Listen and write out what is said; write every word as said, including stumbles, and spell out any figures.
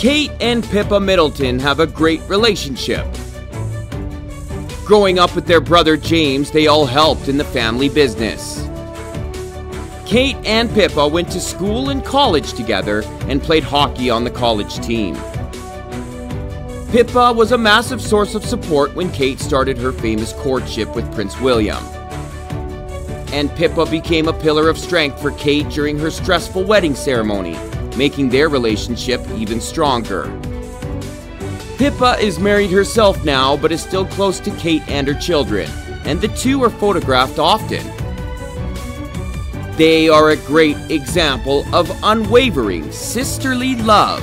Kate and Pippa Middleton have a great relationship. Growing up with their brother James, they all helped in the family business. Kate and Pippa went to school and college together and played hockey on the college team. Pippa was a massive source of support when Kate started her famous courtship with Prince William. And Pippa became a pillar of strength for Kate during her stressful wedding ceremony, making their relationship even stronger. Pippa is married herself now, but is still close to Kate and her children, and the two are photographed often. They are a great example of unwavering sisterly love.